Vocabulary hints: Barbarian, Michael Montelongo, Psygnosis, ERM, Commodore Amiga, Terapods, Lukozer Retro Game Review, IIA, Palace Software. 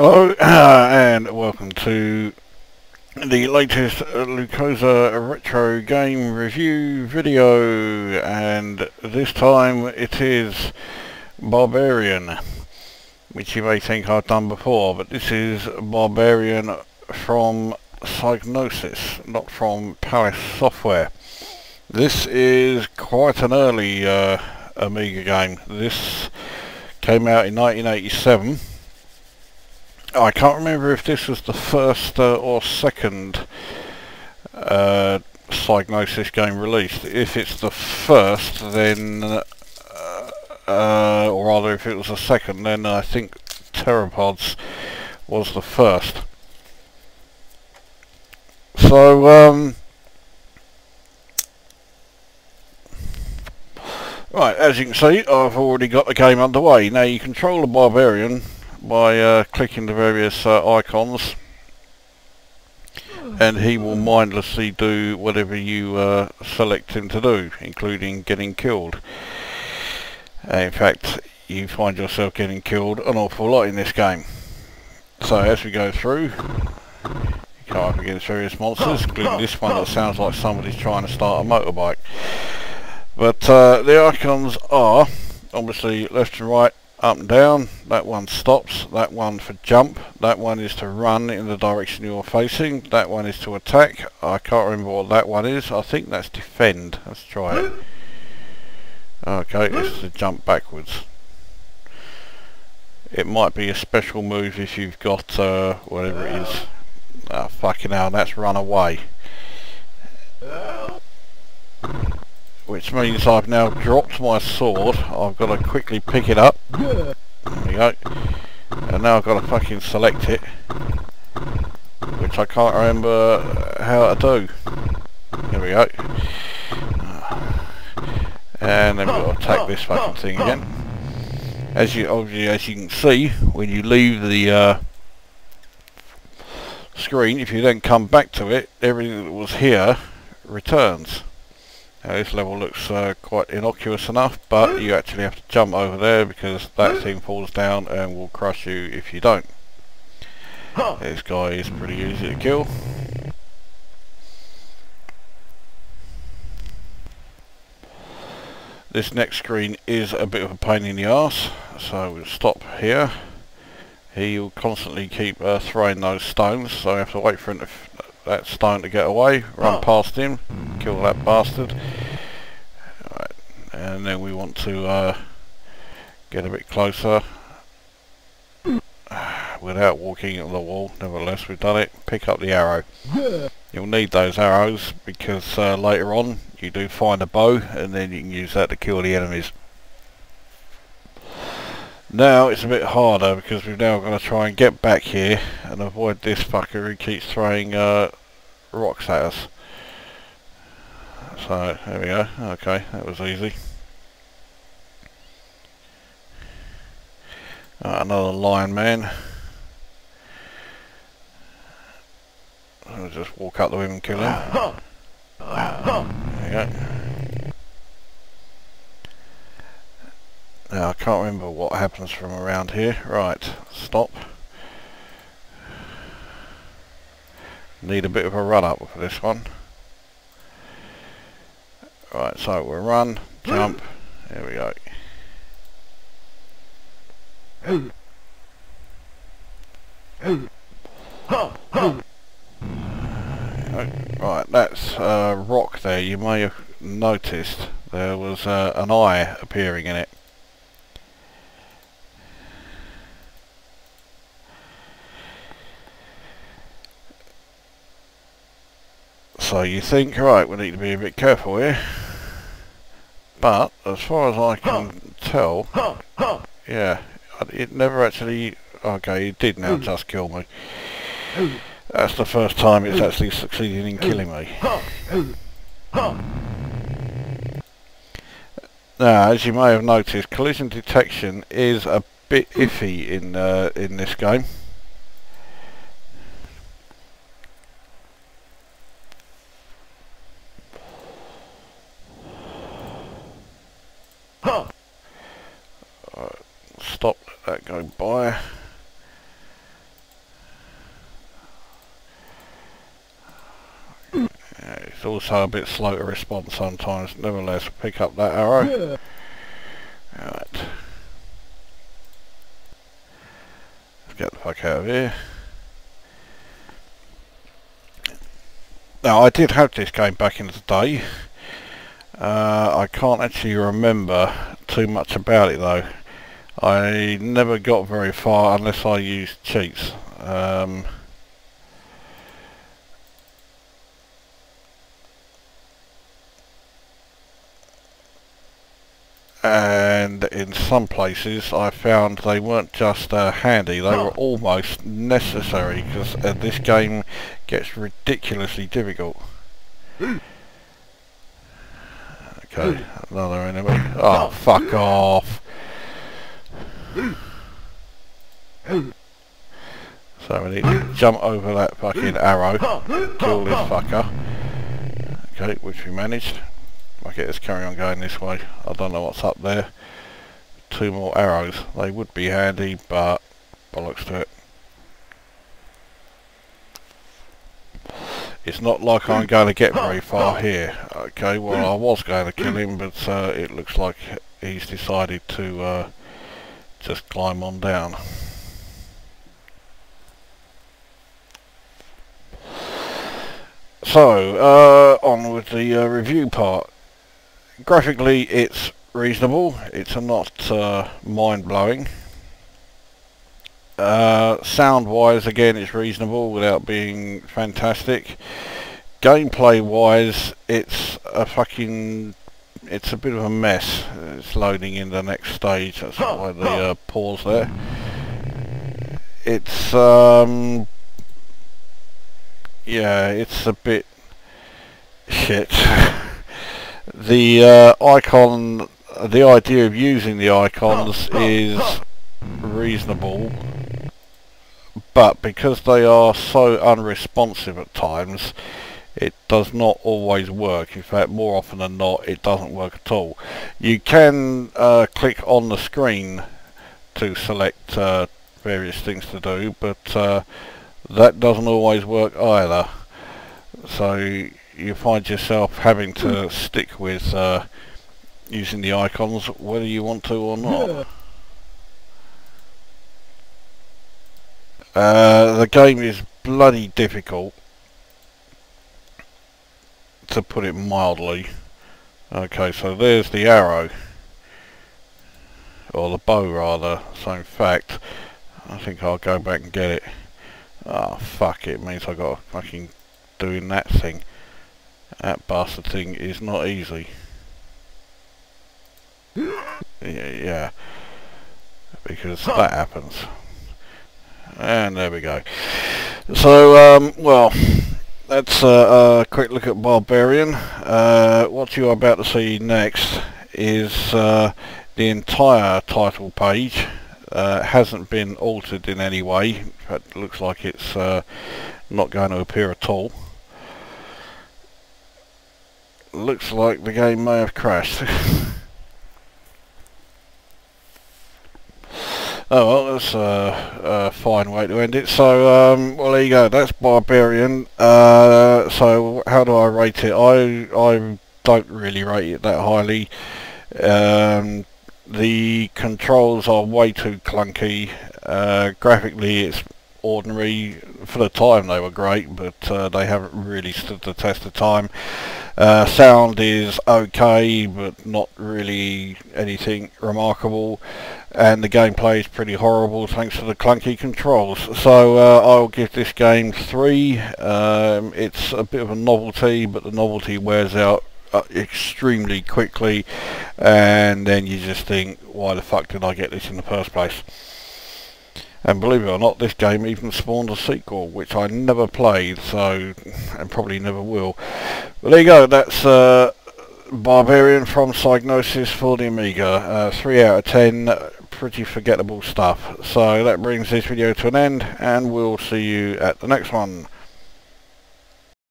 Hello and welcome to the latest Lukozer Retro Game Review video, and this time it is Barbarian, which you may think I've done before, but this is Barbarian from Psygnosis, not from Palace Software. This is quite an early Amiga game. This came out in 1987. I can't remember if this was the first or second Psygnosis game released. If it's the first, then or rather if it was the second, then I think Terapods was the first. So right, as you can see, I've already got the game underway. Now you control the Barbarian by clicking the various icons, and he will mindlessly do whatever you select him to do, including getting killed. In fact, you find yourself getting killed an awful lot in this game. So as we go through, you come up against various monsters, including this one that sounds like somebody's trying to start a motorbike. But the icons are obviously left and right, up and down. That one stops, that one for jump, that one is to run in the direction you're facing, that one is to attack. I can't remember what that one is. I think that's defend. Let's try it. Okay, it's to jump backwards. It might be a special move if you've got whatever it is. Ah, fucking hell, that's run away, which means I've now dropped my sword. I've got to quickly pick it up. There we go. And now I've got to fucking select it, which I can't remember how to do. There we go. And then we've got to attack this fucking thing again. As you obviously, as you can see, when you leave the screen, if you then come back to it, everything that was here returns. Now this level looks quite innocuous enough, but you actually have to jump over there because that thing falls down and will crush you if you don't. This guy is pretty easy to kill. This next screen is a bit of a pain in the arse, so we'll stop here. He will constantly keep throwing those stones, so I have to wait for him to that stone to get away, run past him, kill that bastard. Right, and then we want to get a bit closer without walking into the wall. Nevertheless, we've done it. Pick up the arrow. You'll need those arrows because later on you do find a bow, and then you can use that to kill the enemies. Now it's a bit harder because we've now got to try and get back here and avoid this fucker who keeps throwing rocks at us. So there we go. Okay, that was easy. Another lion man. I'll just walk up to him and kill him. There you go. Now I can't remember what happens from around here. Right, stop. Need a bit of a run up for this one. Right, so we'll run, jump, there we go. Right, that's a rock there. You may have noticed there was an eye appearing in it. So you think, right, we need to be a bit careful here, but as far as I can tell, yeah, it never actually, okay, it did now just kill me. That's the first time it's actually succeeded in killing me. Now, as you may have noticed, collision detection is a bit iffy in this game. Stop, let that go by. It's also a bit slow to respond sometimes. Nevertheless, pick up that arrow. Yeah. Alright. Let's get the fuck out of here. Now, I did have this game back in the day. I can't actually remember too much about it though. I never got very far unless I used cheats. And in some places I found they weren't just handy, they were almost necessary, because this game gets ridiculously difficult. Okay, another enemy. Oh, fuck off! So we need to jump over that fucking arrow, kill this fucker. Okay, which we managed. Okay, let's carry on going this way. I don't know what's up there. 2 more arrows. They would be handy, but bollocks to it. It's not like I'm going to get very far here. Okay, well I was going to kill him, but it looks like he's decided to just climb on down. So, on with the review part. Graphically, it's reasonable. It's not mind-blowing. Sound-wise, again, it's reasonable without being fantastic. Gameplay-wise, it's a fucking... it's a bit of a mess. It's loading in the next stage. That's why the pause there. It's... yeah, it's a bit... shit. The icon, the idea of using the icons is reasonable, but because they are so unresponsive at times, it does not always work. In fact, more often than not, it doesn't work at all. You can click on the screen to select various things to do, but that doesn't always work either. So you find yourself having to stick with using the icons whether you want to or not. The game is bloody difficult, to put it mildly. Okay, so there's the arrow, or the bow rather, so in fact I think I'll go back and get it. Oh fuck, it means I gotta fucking doing that thing. That bastard thing is not easy. Yeah, because that happens. And there we go. So, well, that's a quick look at Barbarian. What you're about to see next is the entire title page. Hasn't been altered in any way. In fact, it looks like it's not going to appear at all. Looks like the game may have crashed. Oh well, that's a fine way to end it. So well, there you go, that's Barbarian. So how do I rate it? I don't really rate it that highly. The controls are way too clunky. Graphically it's ordinary. For the time they were great, but they haven't really stood the test of time. Sound is okay, but not really anything remarkable, and the gameplay is pretty horrible thanks to the clunky controls. So I'll give this game 3. It's a bit of a novelty, but the novelty wears out extremely quickly, and then you just think, why the fuck did I get this in the first place? And believe it or not, this game even spawned a sequel, which I never played, so, and probably never will. Well, there you go, that's Barbarian from Psygnosis for the Amiga. 3 out of 10, pretty forgettable stuff. So that brings this video to an end, and we'll see you at the next one.